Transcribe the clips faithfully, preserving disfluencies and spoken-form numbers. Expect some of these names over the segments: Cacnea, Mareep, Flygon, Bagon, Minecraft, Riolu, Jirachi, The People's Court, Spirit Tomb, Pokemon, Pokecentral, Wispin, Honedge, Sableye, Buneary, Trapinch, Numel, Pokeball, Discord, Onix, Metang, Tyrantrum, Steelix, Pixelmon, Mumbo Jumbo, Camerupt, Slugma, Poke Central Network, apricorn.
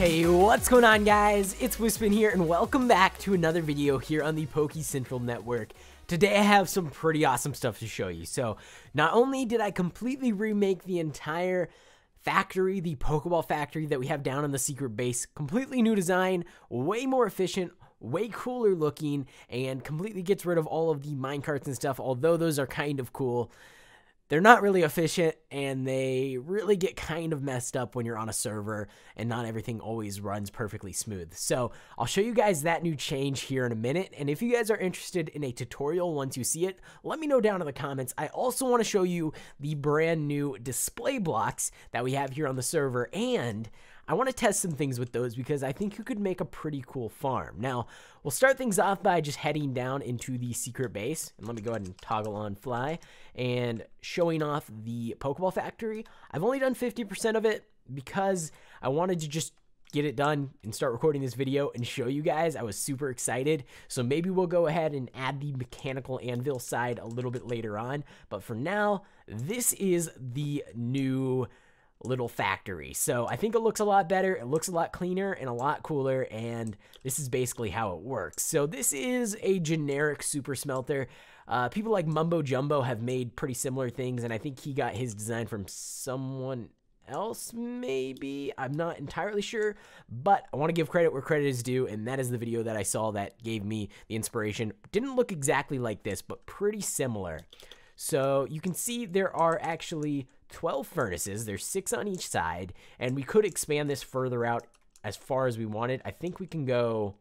Hey, what's going on, guys? It's Wispin here, and welcome back to another video here on the Poke Central Network. Today I have some pretty awesome stuff to show you. So, not only did I completely remake the entire factory, the Pokeball factory that we have down on the secret base, completely new design, way more efficient, way cooler looking, and completely gets rid of all of the minecarts and stuff, although those are kind of cool. They're not really efficient, and they really get kind of messed up when you're on a server and not everything always runs perfectly smooth. So I'll show you guys that new change here in a minute, and if you guys are interested in a tutorial once you see it, let me know down in the comments. I also want to show you the brand new display blocks that we have here on the server, and I want to test some things with those because I think you could make a pretty cool farm. Now, we'll start things off by just heading down into the secret base. And let me go ahead and toggle on fly and showing off the Pokeball factory. I've only done fifty percent of it because I wanted to just get it done and start recording this video and show you guys. I was super excited. So maybe we'll go ahead and add the mechanical anvil side a little bit later on. But for now, this is the new little factory. So I think it looks a lot better, it looks a lot cleaner and a lot cooler, and this is basically how it works. So this is a generic super smelter. Uh, people like Mumbo Jumbo have made pretty similar things, and I think he got his design from someone else maybe. I'm not entirely sure, but I want to give credit where credit is due, and that is the video that I saw that gave me the inspiration. Didn't look exactly like this, but pretty similar. So you can see there are actually twelve furnaces. There's six on each side, and we could expand this further out as far as we wanted. I think we can go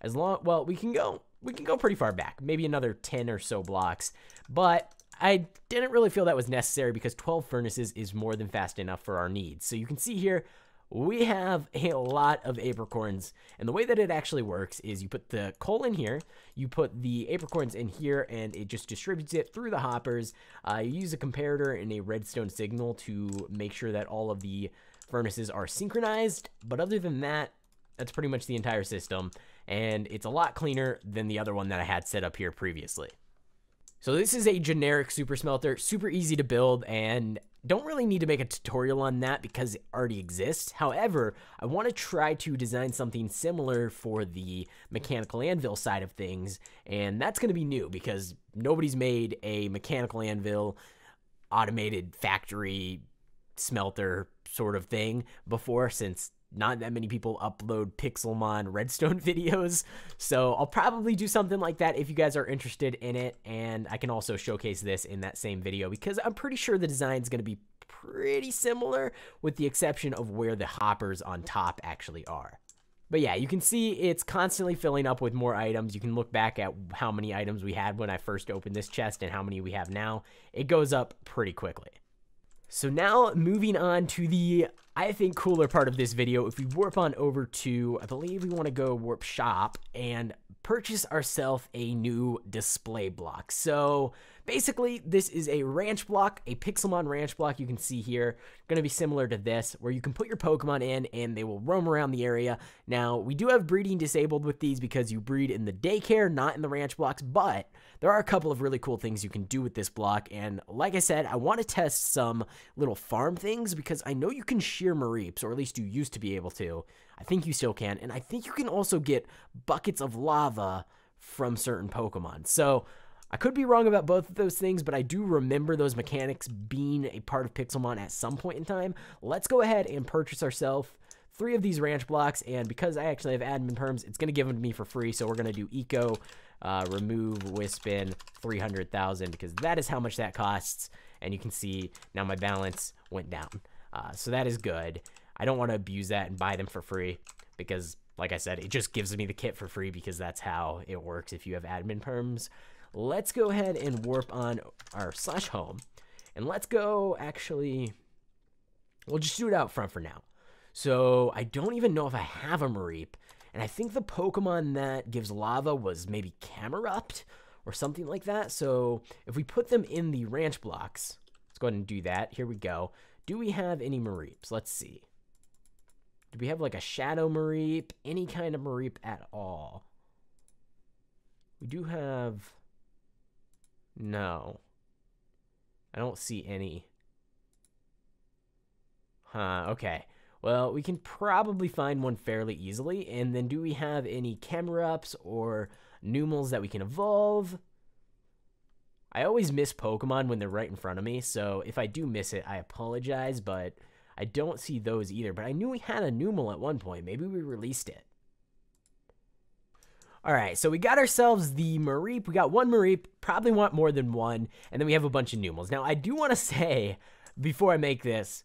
as long, well, we can go we can go pretty far back, maybe another ten or so blocks, but I didn't really feel that was necessary because twelve furnaces is more than fast enough for our needs. So you can see here we have a lot of apricorns, and the way that it actually works is you put the coal in here, you put the apricorns in here, and it just distributes it through the hoppers. Uh, you use a comparator and a redstone signal to make sure that all of the furnaces are synchronized, but other than that, that's pretty much the entire system, and it's a lot cleaner than the other one that I had set up here previously. So this is a generic super smelter, super easy to build, and don't really need to make a tutorial on that because it already exists. However, I want to try to design something similar for the mechanical anvil side of things, and that's going to be new because nobody's made a mechanical anvil automated factory smelter sort of thing before, since not that many people upload Pixelmon redstone videos. So I'll probably do something like that if you guys are interested in it, and I can also showcase this in that same video because I'm pretty sure the design's going to be pretty similar with the exception of where the hoppers on top actually are. But yeah, you can see it's constantly filling up with more items. You can look back at how many items we had when I first opened this chest and how many we have now. It goes up pretty quickly. So now moving on to the, I think, cooler part of this video. If we warp on over to, I believe we want to go warp shop and purchase ourselves a new display block. So basically this is a ranch block, a Pixelmon ranch block you can see here. Going to be similar to this where you can put your Pokemon in and they will roam around the area. Now we do have breeding disabled with these because you breed in the daycare, not in the ranch blocks, but there are a couple of really cool things you can do with this block. And like I said, I want to test some little farm things because I know you can shear Mareeps, or at least you used to be able to. I think you still can, and I think you can also get buckets of lava from certain Pokemon. So I could be wrong about both of those things, but I do remember those mechanics being a part of Pixelmon at some point in time. Let's go ahead and purchase ourselves three of these ranch blocks, and because I actually have admin perms, it's going to give them to me for free. So we're going to do eco, uh, remove Wispin three hundred thousand, because that is how much that costs, and you can see now my balance went down. Uh, so that is good. I don't want to abuse that and buy them for free because, like I said, it just gives me the kit for free because that's how it works if you have admin perms. Let's go ahead and warp on our slash home, and let's go, actually, we'll just do it out front for now. So I don't even know if I have a Mareep, and I think the Pokemon that gives lava was maybe Camerupt or something like that. So if we put them in the ranch blocks, let's go ahead and do that. Here we go. Do we have any Mareeps? Let's see. Do we have like a shadow Mareep? Any kind of Mareep at all? We do have... No. I don't see any. Huh, okay. Well, we can probably find one fairly easily. And then do we have any Camerupts or Numels that we can evolve? I always miss Pokemon when they're right in front of me, so if I do miss it, I apologize, but I don't see those either. But I knew we had a Numel at one point. Maybe we released it. Alright, so we got ourselves the Mareep. We got one Mareep, probably want more than one, and then we have a bunch of Numels. Now, I do want to say, before I make this,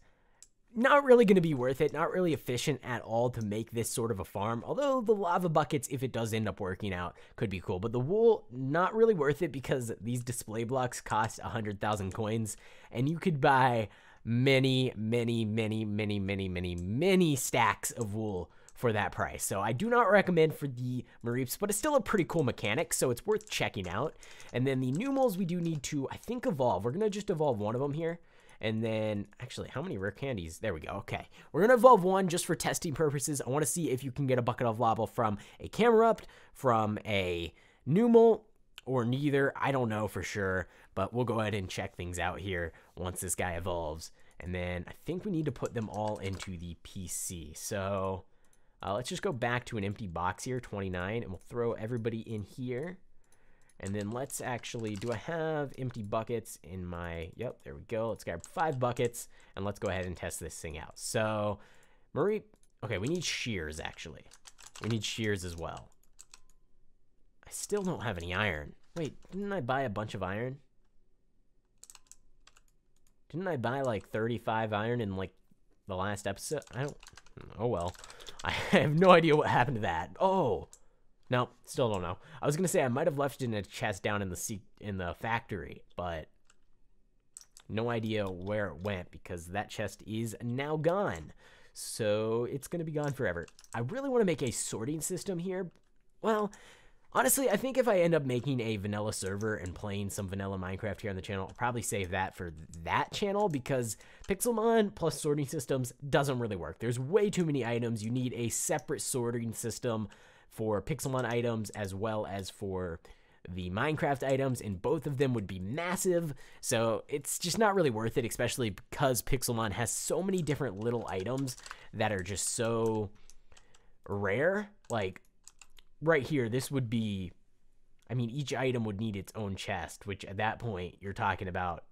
not really going to be worth it, not really efficient at all to make this sort of a farm, although the lava buckets, if it does end up working out, could be cool. But the wool, not really worth it because these display blocks cost one hundred thousand coins, and you could buy many, many, many, many, many, many, many stacks of wool for that price. So I do not recommend for the Mareeps, but it's still a pretty cool mechanic, so it's worth checking out. And then the Numels we do need to, I think, evolve. We're going to just evolve one of them here. And then, actually, how many rare candies? There we go. Okay. We're going to evolve one just for testing purposes. I want to see if you can get a bucket of lava from a Camerupt, from a Numel, or neither. I don't know for sure, but we'll go ahead and check things out here once this guy evolves. And then I think we need to put them all into the P C. So uh, let's just go back to an empty box here, twenty-nine, and we'll throw everybody in here. And then let's actually, do I have empty buckets in my, yep, there we go. Let's grab five buckets, and let's go ahead and test this thing out. So, Mareep, okay, we need shears, actually. We need shears as well. I still don't have any iron. Wait, didn't I buy a bunch of iron? Didn't I buy, like, thirty-five iron in, like, the last episode? I don't, oh, well. I have no idea what happened to that. Oh, no, still don't know. I was gonna say I might have left it in a chest down in the se in the factory, but no idea where it went because that chest is now gone. So it's gonna be gone forever. I really want to make a sorting system here. Well, honestly, I think if I end up making a vanilla server and playing some vanilla Minecraft here on the channel, I'll probably save that for that channel because Pixelmon plus sorting systems doesn't really work. There's way too many items. You need a separate sorting system for Pixelmon items as well as for the Minecraft items, and both of them would be massive, so it's just not really worth it, especially because Pixelmon has so many different little items that are just so rare. Like, right here, this would be, I mean, each item would need its own chest, which at that point, you're talking about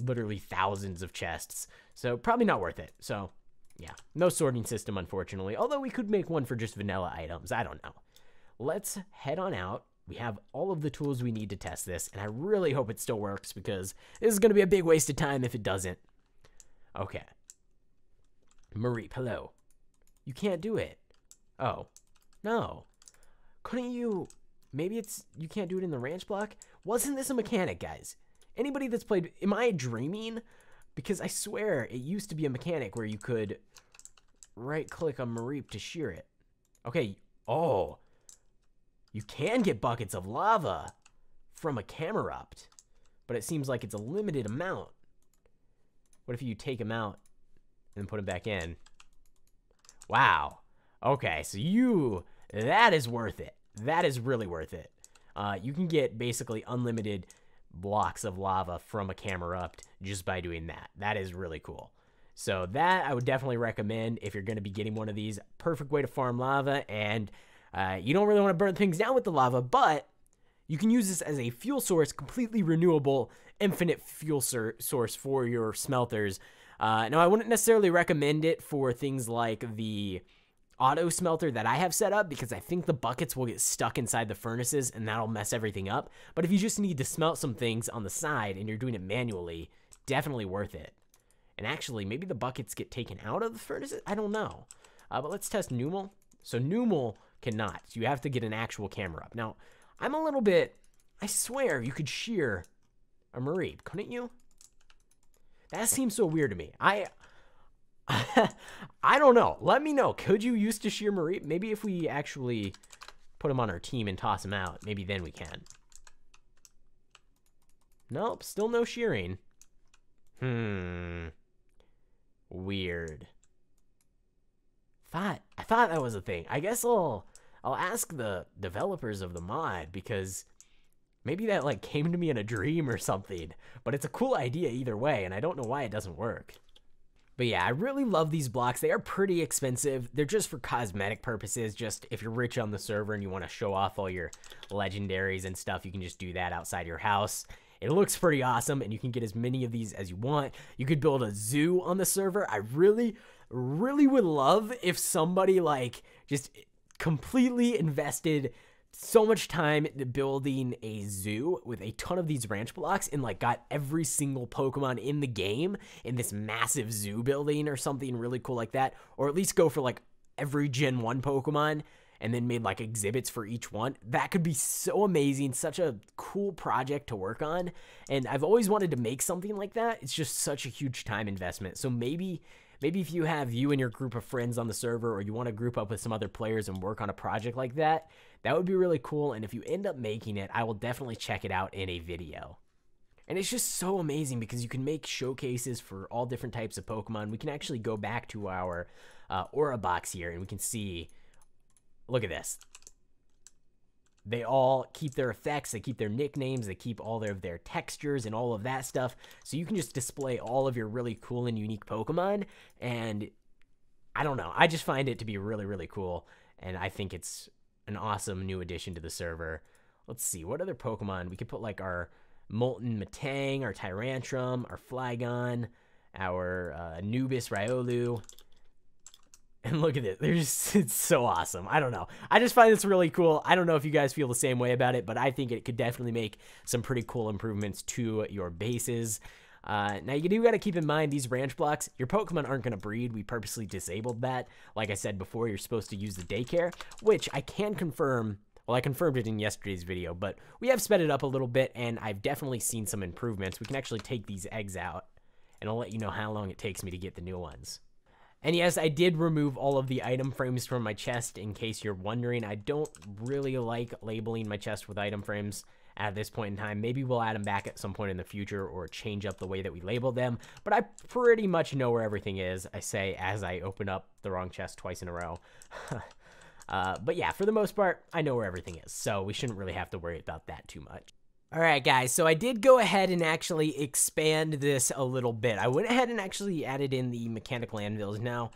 literally thousands of chests, so probably not worth it, so yeah, no sorting system, unfortunately, although we could make one for just vanilla items. I don't know. Let's head on out. We have all of the tools we need to test this, and I really hope it still works because this is going to be a big waste of time if it doesn't. Okay. Mareep, hello. You can't do it. Oh. No. Couldn't you... Maybe it's... You can't do it in the ranch block? Wasn't this a mechanic, guys? Anybody that's played... Am I dreaming? Because I swear it used to be a mechanic where you could right-click on Mareep to shear it. Okay, oh. You can get buckets of lava from a Camerupt, but it seems like it's a limited amount. What if you take him out and put him back in? Wow. Okay, so you, that is worth it. That is really worth it. Uh, you can get basically unlimited blocks of lava from a Camerupt just by doing that. That is really cool. So that I would definitely recommend if you're going to be getting one of these. Perfect way to farm lava, and uh, you don't really want to burn things down with the lava, but you can use this as a fuel source, completely renewable, infinite fuel source for your smelters. Uh, now, I wouldn't necessarily recommend it for things like the auto smelter that I have set up because I think the buckets will get stuck inside the furnaces and that'll mess everything up. But if you just need to smelt some things on the side and you're doing it manually, definitely worth it. And actually, maybe the buckets get taken out of the furnaces? I don't know. Uh, but let's test Numel. So Numel cannot. So you have to get an actual Camerupt. Now, I'm a little bit... I swear you could shear a Mareep, couldn't you? That seems so weird to me. I... I don't know. Let me know. Could you use to shear Mareep? Maybe if we actually put him on our team and toss him out, maybe then we can. Nope, still no shearing. Hmm. Weird. Thought I thought that was a thing. I guess I'll I'll ask the developers of the mod because maybe that like came to me in a dream or something. But it's a cool idea either way, and I don't know why it doesn't work. But yeah, I really love these blocks. They are pretty expensive. They're just for cosmetic purposes. Just if you're rich on the server and you want to show off all your legendaries and stuff, you can just do that outside your house. It looks pretty awesome, and you can get as many of these as you want. You could build a zoo on the server. I really, really would love if somebody, like, just completely invested so much time into building a zoo with a ton of these ranch blocks and, like, got every single Pokemon in the game in this massive zoo building or something really cool like that. Or at least go for, like, every Gen one Pokemon and then made, like, exhibits for each one. That could be so amazing, such a cool project to work on. And I've always wanted to make something like that. It's just such a huge time investment. So maybe... Maybe if you have you and your group of friends on the server, or you want to group up with some other players and work on a project like that, that would be really cool. And if you end up making it, I will definitely check it out in a video. And it's just so amazing because you can make showcases for all different types of Pokemon. We can actually go back to our uh, Aura box here and we can see, look at this. They all keep their effects, they keep their nicknames, they keep all their, their textures and all of that stuff. So you can just display all of your really cool and unique Pokemon. And I don't know, I just find it to be really, really cool. And I think it's an awesome new addition to the server. Let's see, what other Pokemon? We could put like our Molten Metang, our Tyrantrum, our Flygon, our uh, Anubis Riolu. And look at it, there's it's so awesome. I don't know. I just find this really cool. I don't know if you guys feel the same way about it, but I think it could definitely make some pretty cool improvements to your bases. Uh, now, you do got to keep in mind these ranch blocks, your Pokemon aren't going to breed. We purposely disabled that. Like I said before, you're supposed to use the daycare, which I can confirm. Well, I confirmed it in yesterday's video, but we have sped it up a little bit, and I've definitely seen some improvements. We can actually take these eggs out, and I'll let you know how long it takes me to get the new ones. And yes, I did remove all of the item frames from my chest, in case you're wondering. I don't really like labeling my chest with item frames at this point in time. Maybe we'll add them back at some point in the future or change up the way that we label them. But I pretty much know where everything is, I say, as I open up the wrong chest twice in a row. uh, but yeah, for the most part, I know where everything is. So we shouldn't really have to worry about that too much. All right, guys, so I did go ahead and actually expand this a little bit. I went ahead and actually added in the mechanical anvils. Now,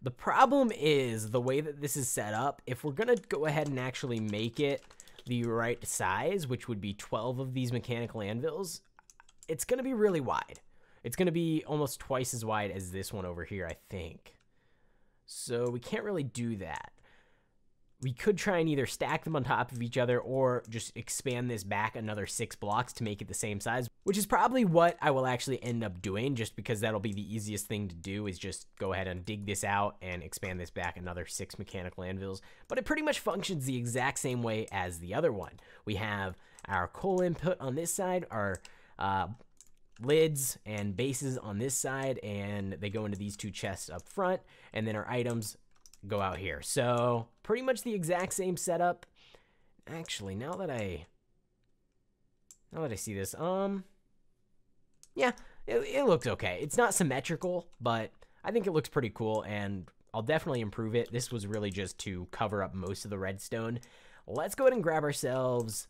the problem is the way that this is set up, if we're gonna go ahead and actually make it the right size, which would be twelve of these mechanical anvils, it's gonna be really wide. It's gonna be almost twice as wide as this one over here, I think. So we can't really do that. We could try and either stack them on top of each other or just expand this back another six blocks to make it the same size, which is probably what I will actually end up doing, just because that'll be the easiest thing to do is just go ahead and dig this out and expand this back another six mechanical anvils. But it pretty much functions the exact same way as the other one. We have our coal input on this side, our uh, lids and bases on this side, and they go into these two chests up front, and then our items go out here. So pretty much the exact same setup. Actually, now that I now that I see this, um yeah, it, it looks okay. It's not symmetrical, but I think it looks pretty cool, and I'll definitely improve it. This was really just to cover up most of the redstone. Let's go ahead and grab ourselves,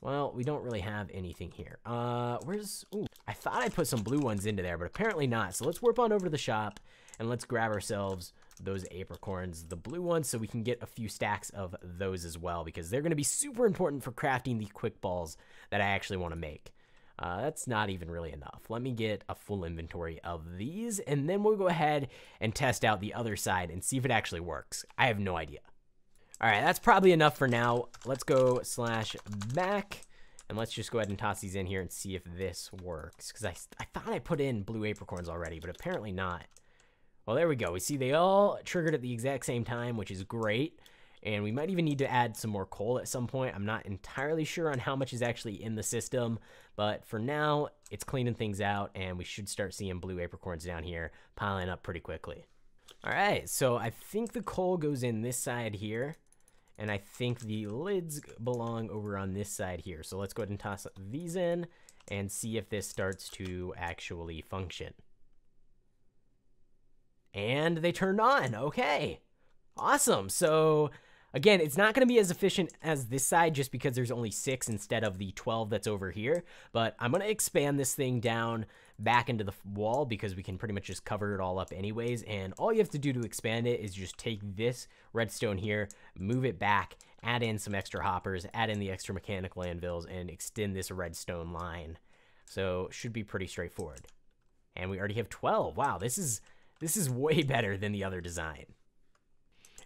well, we don't really have anything here. Uh where's, ooh, I thought I put some blue ones into there, but apparently not. So let's warp on over to the shop and let's grab ourselves those apricorns, the blue ones, so we can get a few stacks of those as well, because they're going to be super important for crafting the quick balls that I actually want to make. Uh, that's not even really enough. Let me get a full inventory of these, and then we'll go ahead and test out the other side and see if it actually works. I have no idea. All right, that's probably enough for now. Let's go slash back, and let's just go ahead and toss these in here and see if this works, because I, I thought I put in blue apricorns already, but apparently not. Well, there we go. We see they all triggered at the exact same time, which is great. And we might even need to add some more coal at some point. I'm not entirely sure on how much is actually in the system, but for now, it's cleaning things out, and we should start seeing blue apricorns down here piling up pretty quickly. All right, so I think the coal goes in this side here, and I think the lids belong over on this side here. So let's go ahead and toss these in and see if this starts to actually function. And they turned on. Okay, awesome. So again, it's not going to be as efficient as this side just because there's only six instead of the twelve that's over here, but I'm going to expand this thing down back into the wall because we can pretty much just cover it all up anyways. And all you have to do to expand it is just take this redstone here, move it back, add in some extra hoppers, add in the extra mechanical anvils, and extend this redstone line. So should be pretty straightforward. And we already have twelve. Wow, this is this is way better than the other design.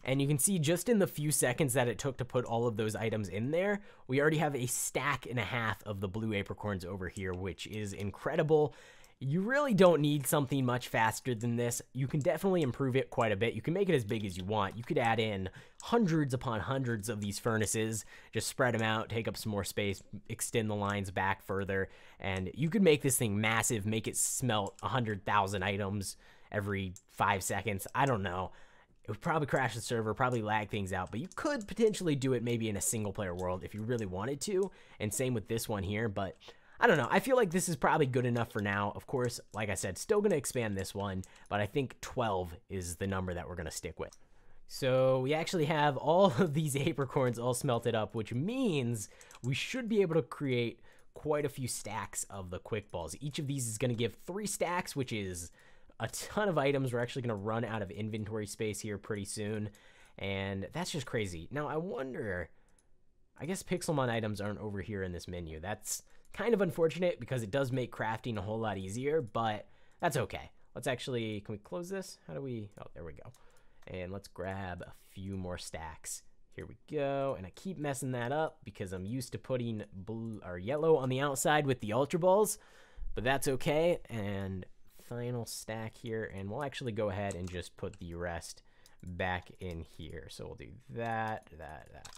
And you can see just in the few seconds that it took to put all of those items in there, we already have a stack and a half of the blue apricorns over here, which is incredible. You really don't need something much faster than this. You can definitely improve it quite a bit. You can make it as big as you want. You could add in hundreds upon hundreds of these furnaces, just spread them out, take up some more space, extend the lines back further, and you could make this thing massive, make it smelt one hundred thousand items every five seconds. I don't know. It would probably crash the server, probably lag things out, but you could potentially do it maybe in a single player world if you really wanted to, and same with this one here, but I don't know. I feel like this is probably good enough for now. Of course, like I said, still going to expand this one, but I think twelve is the number that we're going to stick with. So we actually have all of these apricorns all smelted up, which means we should be able to create quite a few stacks of the quick balls. Each of these is going to give three stacks, which is a ton of items. We're actually going to run out of inventory space here pretty soon, and that's just crazy. Now I wonder, I guess Pixelmon items aren't over here in this menu. That's kind of unfortunate because it does make crafting a whole lot easier, but that's okay. Let's actually, can we close this? How do we, oh, there we go. And let's grab a few more stacks. Here we go. And I keep messing that up because I'm used to putting blue or yellow on the outside with the Ultra Balls, but that's okay. And final stack here, and we'll actually go ahead and just put the rest back in here. So we'll do that, that, that.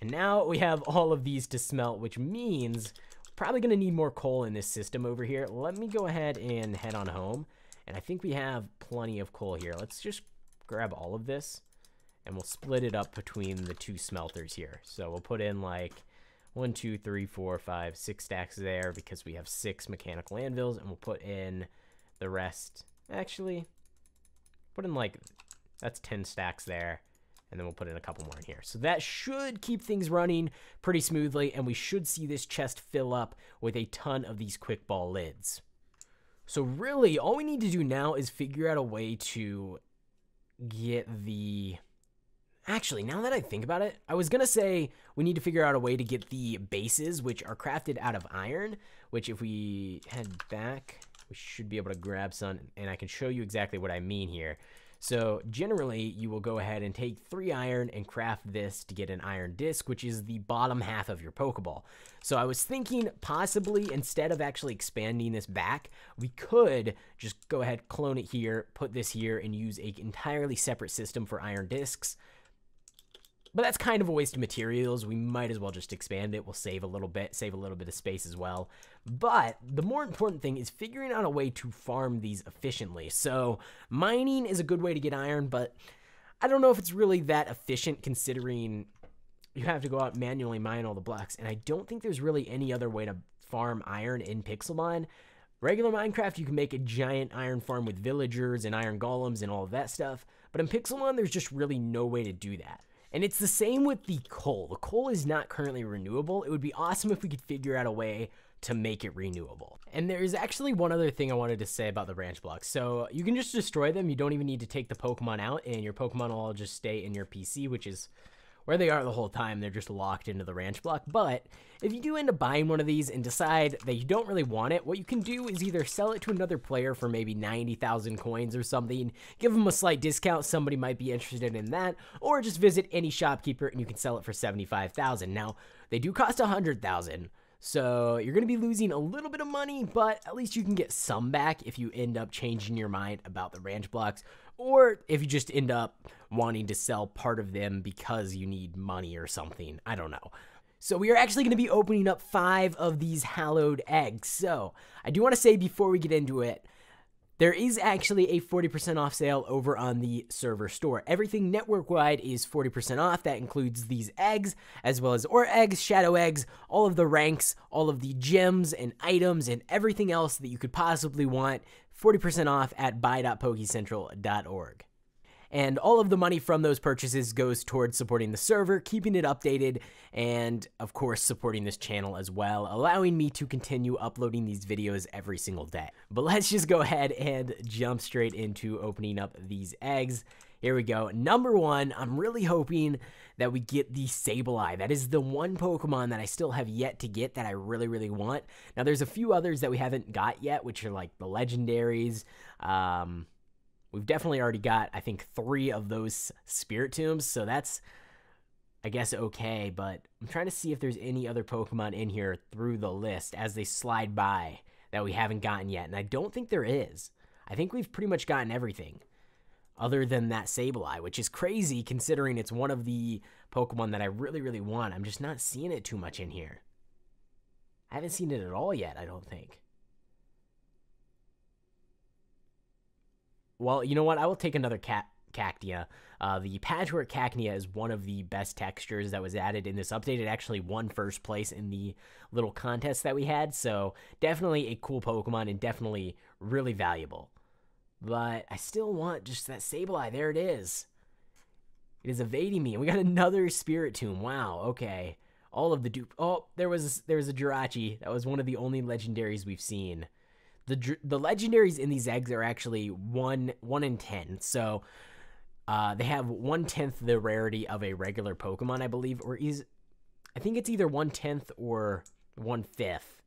And now we have all of these to smelt, which means probably gonna need more coal in this system over here. Let me go ahead and head on home, and I think we have plenty of coal here. Let's just grab all of this, and we'll split it up between the two smelters here. So we'll put in like one, two, three, four, five, six stacks there because we have six mechanical anvils, and we'll put in the rest, actually, put in like, that's ten stacks there, and then we'll put in a couple more in here. So that should keep things running pretty smoothly, and we should see this chest fill up with a ton of these quick ball lids. So really, all we need to do now is figure out a way to get the... Actually, now that I think about it, I was going to say we need to figure out a way to get the bases, which are crafted out of iron, which if we head back... we should be able to grab some, and I can show you exactly what I mean here. So generally, you will go ahead and take three iron and craft this to get an iron disc, which is the bottom half of your Pokeball. So I was thinking possibly instead of actually expanding this back, we could just go ahead, clone it here, put this here, and use an entirely separate system for iron discs. But that's kind of a waste of materials. We might as well just expand it. We'll save a little bit, save a little bit of space as well. But the more important thing is figuring out a way to farm these efficiently. So mining is a good way to get iron, but I don't know if it's really that efficient considering you have to go out and manually mine all the blocks. And I don't think there's really any other way to farm iron in Pixelmon. Regular Minecraft, you can make a giant iron farm with villagers and iron golems and all of that stuff. But in Pixelmon, there's just really no way to do that. And it's the same with the coal. The coal is not currently renewable. It would be awesome if we could figure out a way to make it renewable. And there is actually one other thing I wanted to say about the branch blocks. So you can just destroy them. You don't even need to take the Pokemon out, and your Pokemon will all just stay in your P C, which is where they are the whole time. They're just locked into the ranch block. But if you do end up buying one of these and decide that you don't really want it, what you can do is either sell it to another player for maybe ninety thousand coins or something, give them a slight discount, somebody might be interested in that, or just visit any shopkeeper and you can sell it for seventy-five thousand. Now, they do cost one hundred thousand, so you're going to be losing a little bit of money, but at least you can get some back if you end up changing your mind about the ranch blocks, or if you just end up wanting to sell part of them because you need money or something. I don't know. So we are actually going to be opening up five of these hallowed eggs. So I do want to say before we get into it, there is actually a forty percent off sale over on the server store. Everything network-wide is forty percent off. That includes these eggs, as well as ore eggs, shadow eggs, all of the ranks, all of the gems and items and everything else that you could possibly want. forty percent off at buy dot poke central dot org. and all of the money from those purchases goes towards supporting the server, keeping it updated, and of course supporting this channel as well, allowing me to continue uploading these videos every single day. But let's just go ahead and jump straight into opening up these eggs. Here we go. Number one, I'm really hoping that we get the Sableye. That is the one Pokemon that I still have yet to get that I really, really want. Now, there's a few others that we haven't got yet, which are like the legendaries. Um, we've definitely already got, I think, three of those Spirit Tombs, so that's, I guess, okay. But I'm trying to see if there's any other Pokemon in here through the list as they slide by that we haven't gotten yet, and I don't think there is. I think we've pretty much gotten everything other than that Sableye, which is crazy considering it's one of the Pokemon that I really, really want. I'm just not seeing it too much in here. I haven't seen it at all yet, I don't think. Well, you know what? I will take another Ca- Cacnea. Uh, the Patchwork Cacnea is one of the best textures that was added in this update. It actually won first place in the little contest that we had, so definitely a cool Pokemon and definitely really valuable. But I still want just that Sableye. There it is. It is evading me. And we got another Spirit Tomb. Wow, okay. All of the dupe. Oh, there was, there was a Jirachi. That was one of the only legendaries we've seen. The the legendaries in these eggs are actually one, one in ten. So uh, they have one-tenth the rarity of a regular Pokemon, I believe. Or is, I think it's either one-tenth or one-fifth.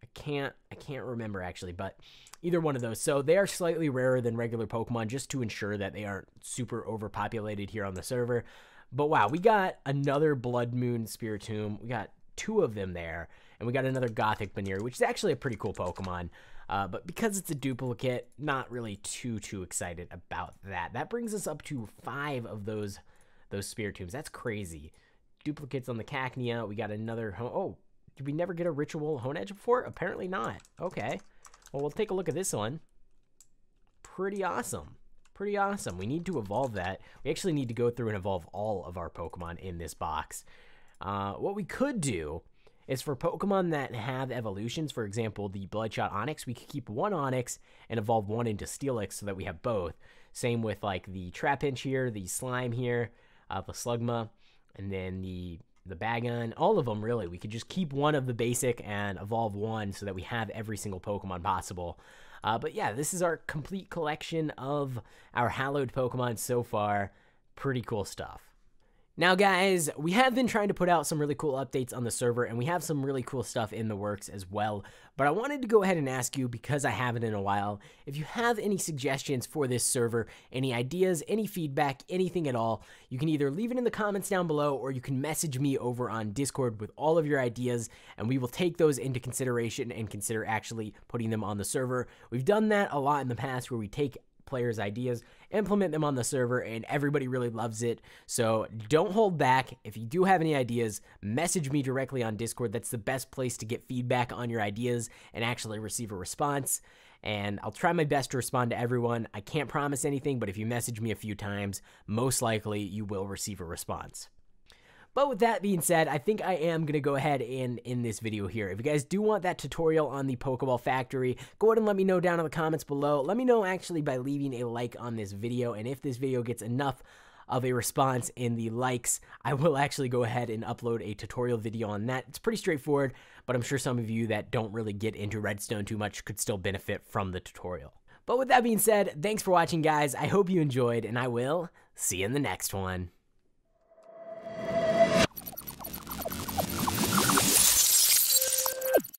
I can't I can't remember actually, but either one of those. So they are slightly rarer than regular Pokemon just to ensure that they aren't super overpopulated here on the server. But wow, we got another Blood Moon Spirit Tomb. We got two of them there, and we got another Gothic Buneary, which is actually a pretty cool Pokemon. Uh, but because it's a duplicate, not really too too excited about that. That brings us up to five of those those Spirit Tombs. That's crazy. Duplicates on the Cacnea. We got another. Oh. Did we never get a Ritual Honedge before? Apparently not. Okay. Well, we'll take a look at this one. Pretty awesome. Pretty awesome. We need to evolve that. We actually need to go through and evolve all of our Pokemon in this box. Uh, what we could do is for Pokemon that have evolutions, for example, the Bloodshot Onix, we could keep one Onix and evolve one into Steelix so that we have both. Same with like the Trapinch here, the Slime here, uh, the Slugma, and then the... the Bagon, all of them really. We could just keep one of the basic and evolve one so that we have every single Pokemon possible. Uh, but yeah, this is our complete collection of our hallowed Pokemon so far. Pretty cool stuff. Now guys, we have been trying to put out some really cool updates on the server, and we have some really cool stuff in the works as well. But I wanted to go ahead and ask you, because I haven't in a while, if you have any suggestions for this server, any ideas, any feedback, anything at all, you can either leave it in the comments down below, or you can message me over on Discord with all of your ideas, and we will take those into consideration and consider actually putting them on the server. We've done that a lot in the past where we take players' ideas, implement them on the server, and everybody really loves it. So don't hold back. If you do have any ideas, message me directly on Discord. That's the best place to get feedback on your ideas and actually receive a response. And I'll try my best to respond to everyone. I can't promise anything, but if you message me a few times, most likely you will receive a response. But with that being said, I think I am going to go ahead and end this video here. If you guys do want that tutorial on the Pokeball Factory, go ahead and let me know down in the comments below. Let me know actually by leaving a like on this video, and if this video gets enough of a response in the likes, I will actually go ahead and upload a tutorial video on that. It's pretty straightforward, but I'm sure some of you that don't really get into Redstone too much could still benefit from the tutorial. But with that being said, thanks for watching, guys. I hope you enjoyed, and I will see you in the next one.